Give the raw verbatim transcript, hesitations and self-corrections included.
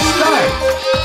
Start!